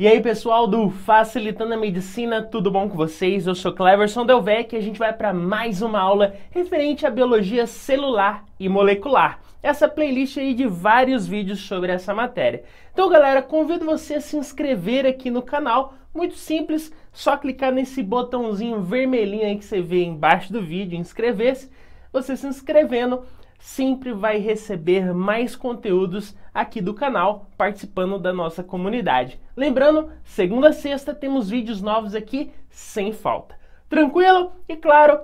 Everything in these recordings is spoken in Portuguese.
E aí pessoal do Facilitando a Medicina, tudo bom com vocês? Eu sou Cleverson Delvecchi e a gente vai para mais uma aula referente à biologia celular e molecular. Essa playlist aí de vários vídeos sobre essa matéria. Então galera, convido você a se inscrever aqui no canal, muito simples, só clicar nesse botãozinho vermelhinho aí que você vê embaixo do vídeo, inscrever-se, você se inscrevendo sempre vai receber mais conteúdos aqui do canal, participando da nossa comunidade. Lembrando, segunda a sexta temos vídeos novos aqui sem falta. Tranquilo? E claro,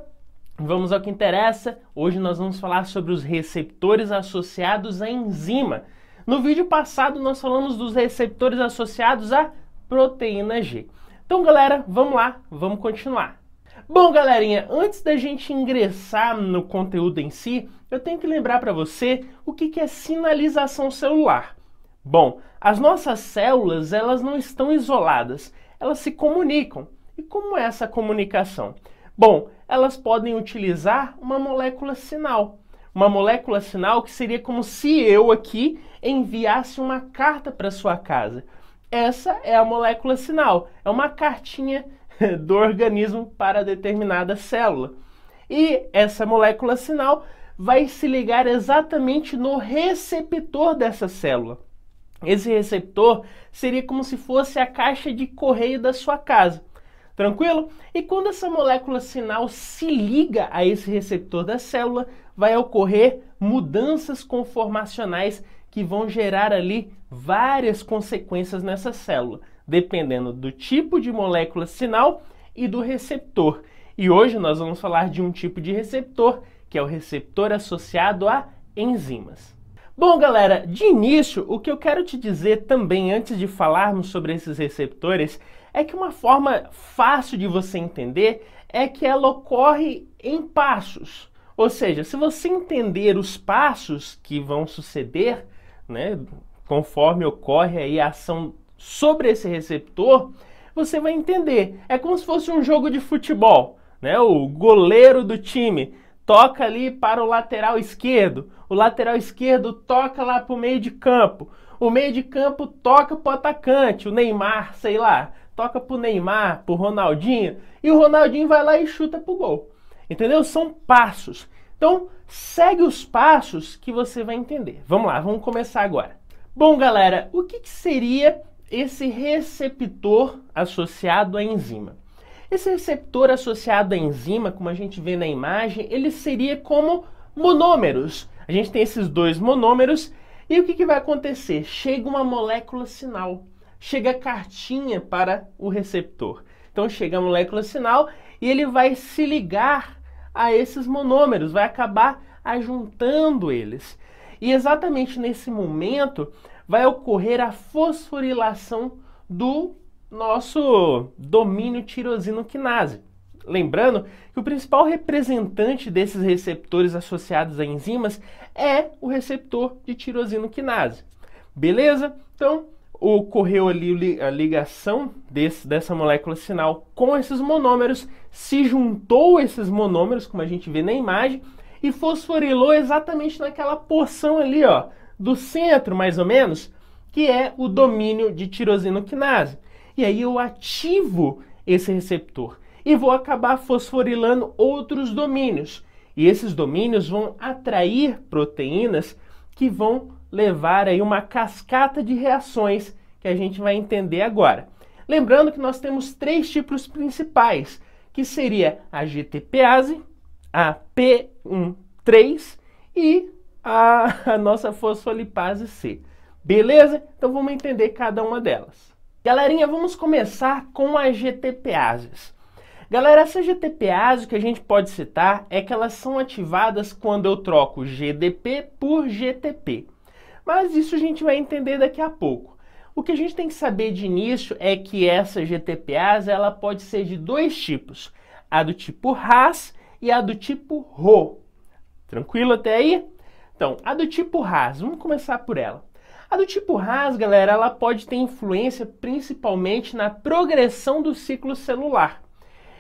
vamos ao que interessa. Hoje nós vamos falar sobre os receptores associados à enzima. No vídeo passado nós falamos dos receptores associados à proteína G. Então galera, vamos lá, vamos continuar. Bom, galerinha, antes da gente ingressar no conteúdo em si, eu tenho que lembrar para você o que é sinalização celular. Bom, as nossas células, elas não estão isoladas, elas se comunicam. E como é essa comunicação? Bom, elas podem utilizar uma molécula sinal. Uma molécula sinal que seria como se eu aqui enviasse uma carta para sua casa. Essa é a molécula sinal, é uma cartinha do organismo para determinada célula. E essa molécula sinal vai se ligar exatamente no receptor dessa célula. Esse receptor seria como se fosse a caixa de correio da sua casa. Tranquilo? E quando essa molécula sinal se liga a esse receptor da célula, vai ocorrer mudanças conformacionais que vão gerar ali várias consequências nessa célula, dependendo do tipo de molécula sinal e do receptor. E hoje nós vamos falar de um tipo de receptor, que é o receptor associado a enzimas. Bom, galera, de início, o que eu quero te dizer também, antes de falarmos sobre esses receptores, é que uma forma fácil de você entender é que ela ocorre em passos. Ou seja, se você entender os passos que vão suceder, né, conforme ocorre aí a ação sobre esse receptor, você vai entender. É como se fosse um jogo de futebol, né? O goleiro do time toca ali para o lateral esquerdo toca lá para o meio de campo toca para o atacante, o Neymar, sei lá, toca para o Neymar, para o Ronaldinho, e o Ronaldinho vai lá e chuta para o gol. Entendeu? São passos. Então, segue os passos que você vai entender. Vamos lá, vamos começar agora. Bom, galera, o que seria esse receptor associado à enzima? Esse receptor associado à enzima, como a gente vê na imagem, ele seria como monômeros. A gente tem esses dois monômeros e o que vai acontecer? Chega uma molécula sinal, chega a cartinha para o receptor. Então chega a molécula sinal e ele vai se ligar a esses monômeros, vai acabar ajuntando eles. E exatamente nesse momento vai ocorrer a fosforilação do nosso domínio tirosinoquinase. Lembrando que o principal representante desses receptores associados a enzimas é o receptor de tirosinoquinase. Beleza? Então, ocorreu ali a ligação dessa molécula sinal com esses monômeros, se juntou esses monômeros, como a gente vê na imagem, e fosforilou exatamente naquela porção ali, ó, do centro, mais ou menos, que é o domínio de tirosinoquinase. E aí eu ativo esse receptor e vou acabar fosforilando outros domínios. E esses domínios vão atrair proteínas que vão levar aí uma cascata de reações que a gente vai entender agora. Lembrando que nós temos três tipos principais, que seria a GTPase, a P13 e a nossa fosfolipase C. Beleza? Então vamos entender cada uma delas. Galerinha, vamos começar com as GTPases. Galera, essas GTPases que a gente pode citar é que elas são ativadas quando eu troco GDP por GTP. Mas isso a gente vai entender daqui a pouco. O que a gente tem que saber de início é que essa GTPase ela pode ser de dois tipos, a do tipo RAS e a do tipo Rho. Tranquilo até aí? Então, a do tipo RAS, vamos começar por ela. A do tipo RAS, galera, ela pode ter influência principalmente na progressão do ciclo celular.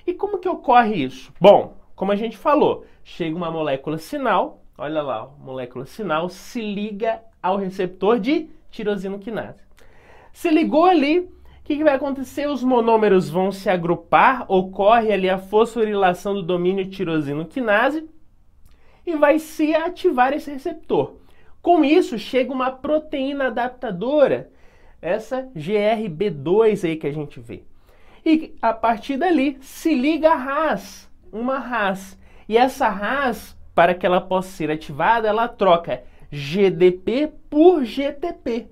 E como que ocorre isso? Bom, como a gente falou, chega uma molécula sinal, olha lá, a molécula sinal se liga ao receptor de tirosinoquinase. Se ligou ali O que vai acontecer? Os monômeros vão se agrupar, ocorre ali a fosforilação do domínio tirosino-quinase e vai se ativar esse receptor. Com isso, chega uma proteína adaptadora, essa GRB2 aí que a gente vê. E a partir dali se liga a RAS, uma RAS. E essa RAS, para que ela possa ser ativada, ela troca GDP por GTP.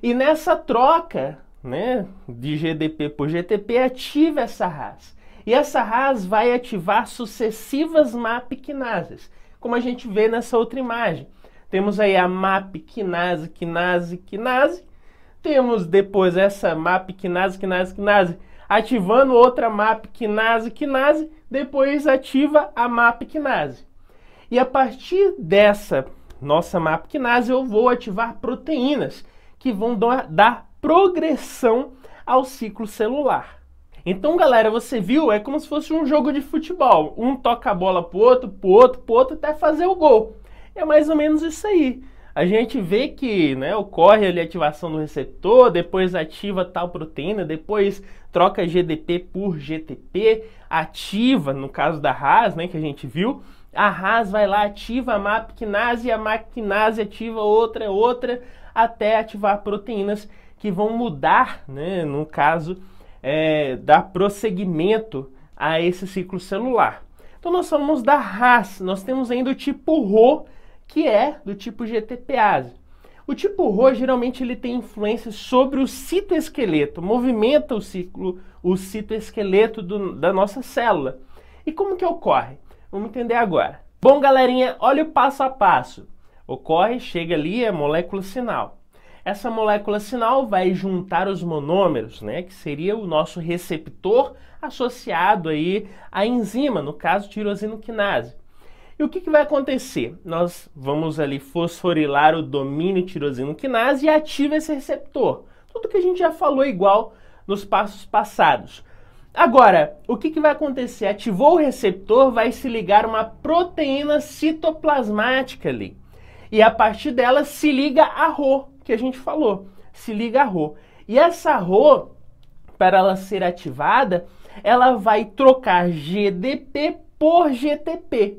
E nessa troca, né, de GDP por GTP, ativa essa RAS. E essa RAS vai ativar sucessivas MAP-Kinases, como a gente vê nessa outra imagem. Temos aí a MAP-Kinase, Kinase, Kinase. Temos depois essa MAP-Kinase, Kinase, Kinase, ativando outra MAP-Kinase, Kinase. Depois ativa a MAP-Kinase. E a partir dessa nossa MAP-Kinase, eu vou ativar proteínas que vão dar progressão ao ciclo celular. Então, galera, você viu? É como se fosse um jogo de futebol. Um toca a bola pro outro, pro outro, pro outro, até fazer o gol. É mais ou menos isso aí. A gente vê que, né, ocorre ali a ativação do receptor, depois ativa tal proteína, depois troca GDP por GTP, ativa, no caso da RAS, né, que a gente viu, a RAS vai lá, ativa a MAP-Kinase, a MAP-Kinase ativa outra, até ativar proteínas que vão mudar, né, no caso, dar prosseguimento a esse ciclo celular. Então nós falamos da RAS, nós temos ainda o tipo Rho, que é do tipo GTPase. O tipo Rho geralmente ele tem influência sobre o citoesqueleto, movimenta o citoesqueleto da nossa célula. E como que ocorre? Vamos entender agora. Bom, galerinha, olha o passo a passo. Ocorre, chega ali a molécula sinal. Essa molécula sinal vai juntar os monômeros, né, que seria o nosso receptor associado aí à enzima, no caso tirosinoquinase. E o que vai acontecer? Nós vamos ali fosforilar o domínio tirosinoquinase e ativa esse receptor. Tudo que a gente já falou igual nos passos passados. Agora, o que vai acontecer? Ativou o receptor, vai se ligar uma proteína citoplasmática ali. E a partir dela se liga a Rho, que a gente falou. Se liga a Rho. E essa Rho, para ela ser ativada, ela vai trocar GDP por GTP.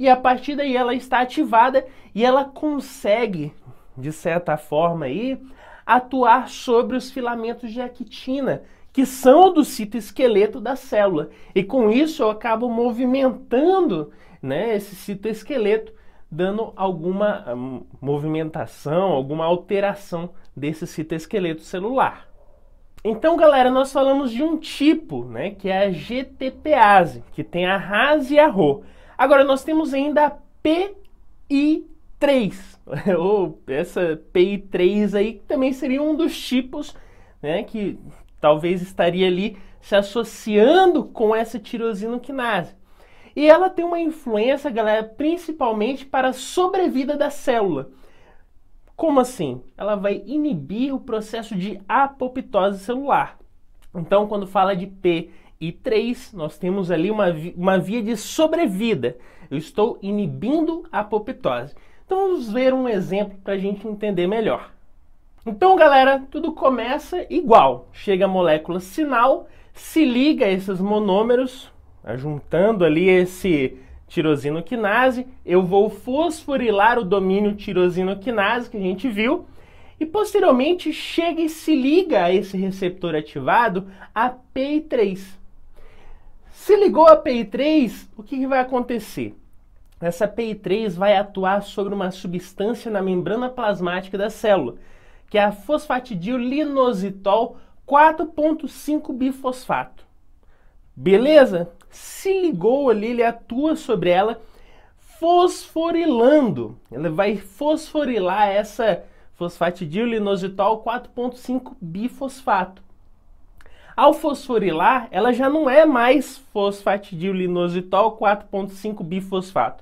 E a partir daí ela está ativada e ela consegue, de certa forma aí, atuar sobre os filamentos de actina, que são do citoesqueleto da célula. E com isso eu acabo movimentando, né, esse citoesqueleto, dando alguma movimentação, alguma alteração desse citoesqueleto celular. Então, galera, nós falamos de um tipo, né, que é a GTPase, que tem a RAS e a Rho. Agora, nós temos ainda a PI3, ou essa PI3 aí, que também seria um dos tipos, né, que talvez estaria ali se associando com essa tirosinoquinase. E ela tem uma influência, galera, principalmente para a sobrevida da célula. Como assim? Ela vai inibir o processo de apoptose celular. Então, quando fala de PI3, nós temos ali uma via de sobrevida. Eu estou inibindo a apoptose. Então vamos ver um exemplo para a gente entender melhor. Então, galera, tudo começa igual. Chega a molécula sinal, se liga a esses monômeros, juntando ali esse tirosinoquinase. Eu vou fosforilar o domínio tirosinoquinase que a gente viu. E posteriormente chega e se liga a esse receptor ativado a PI3. Se ligou a PI3, o que vai acontecer? Essa PI3 vai atuar sobre uma substância na membrana plasmática da célula, que é a fosfatidilinositol 4.5-bifosfato. Beleza? Se ligou ali, ele atua sobre ela fosforilando. Ela vai fosforilar essa fosfatidilinositol 4.5-bifosfato. Ao fosforilar, ela já não é mais fosfatidilinositol 4.5-bifosfato,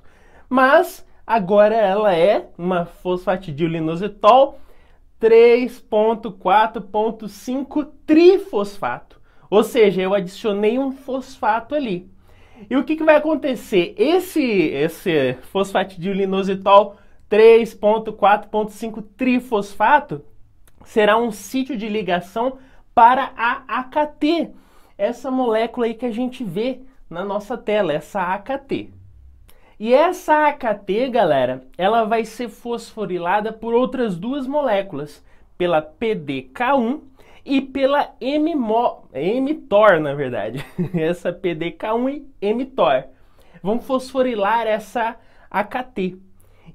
mas agora ela é uma fosfatidilinositol 3.4.5 trifosfato. Ou seja, eu adicionei um fosfato ali. E o que vai acontecer? Esse fosfatidilinositol 3.4.5 trifosfato será um sítio de ligação para a AKT, essa molécula aí que a gente vê na nossa tela, essa AKT. E essa AKT, galera, ela vai ser fosforilada por outras duas moléculas, pela PDK1 e pela mTOR, na verdade. Essa PDK1 e mTOR. Vamos fosforilar essa AKT.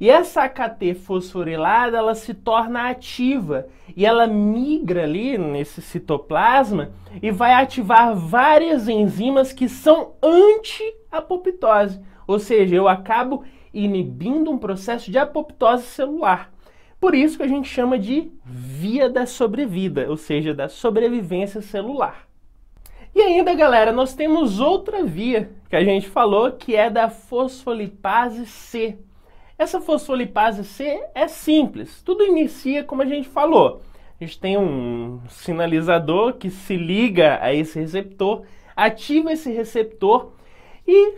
E essa AKT fosforilada, ela se torna ativa e ela migra ali nesse citoplasma e vai ativar várias enzimas que são anti-apoptose. Ou seja, eu acabo inibindo um processo de apoptose celular. Por isso que a gente chama de via da sobrevida, ou seja, da sobrevivência celular. E ainda, galera, nós temos outra via que a gente falou, que é da fosfolipase C. Essa fosfolipase C é simples, tudo inicia como a gente falou. A gente tem um sinalizador que se liga a esse receptor, ativa esse receptor e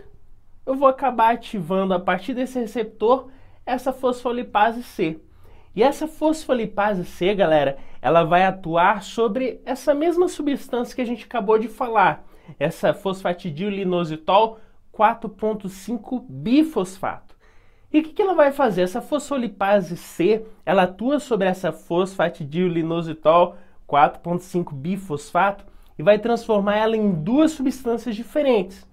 eu vou acabar ativando a partir desse receptor essa fosfolipase C. E essa fosfolipase C, galera, ela vai atuar sobre essa mesma substância que a gente acabou de falar, essa fosfatidilinositol 4.5-bifosfato. E o que ela vai fazer? Essa fosfolipase C, ela atua sobre essa fosfatidilinositol 4.5-bifosfato e vai transformar ela em duas substâncias diferentes.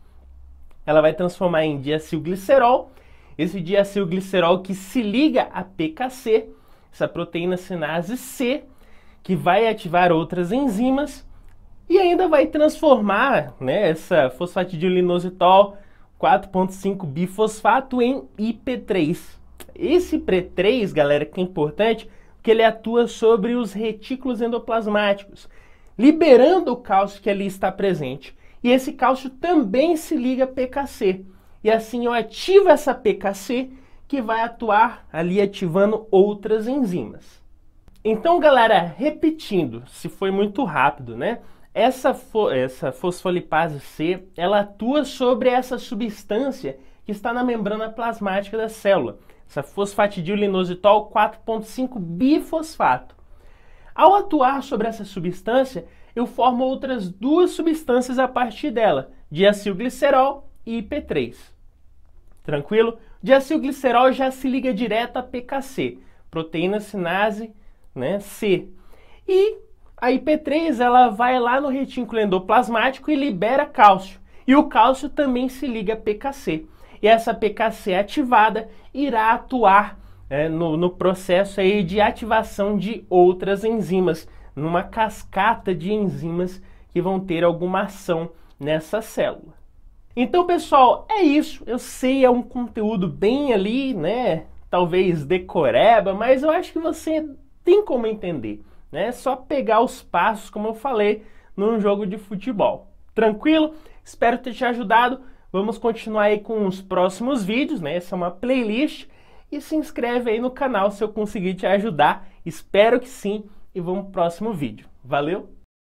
Ela vai transformar em diacilglicerol, esse diacilglicerol que se liga a PKC, essa proteína sinase C, que vai ativar outras enzimas e ainda vai transformar, né, essa fosfatidilinositol 4.5-bifosfato em IP3. Esse IP3, galera, que é importante, porque ele atua sobre os retículos endoplasmáticos, liberando o cálcio que ali está presente. E esse cálcio também se liga a PKC. E assim eu ativo essa PKC que vai atuar ali ativando outras enzimas. Então, galera, repetindo, se foi muito rápido, né? Essa fosfolipase C, ela atua sobre essa substância que está na membrana plasmática da célula, essa fosfatidilinositol 4.5-bifosfato. Ao atuar sobre essa substância, eu formo outras duas substâncias a partir dela, diacilglicerol e IP3. Tranquilo? Diacilglicerol já se liga direto a PKC, proteína sinase, né, C. E a IP3, ela vai lá no retículo endoplasmático e libera cálcio. E o cálcio também se liga a PKC. E essa PKC ativada irá atuar no processo aí de ativação de outras enzimas, numa cascata de enzimas que vão ter alguma ação nessa célula. Então, pessoal, é isso. Eu sei, é um conteúdo bem ali, né, talvez decoreba, mas eu acho que você tem como entender, né? É só pegar os passos, como eu falei, num jogo de futebol. Tranquilo? Espero ter te ajudado. Vamos continuar aí com os próximos vídeos, né? Essa é uma playlist. E se inscreve aí no canal se eu conseguir te ajudar. Espero que sim. E vamos pro próximo vídeo. Valeu!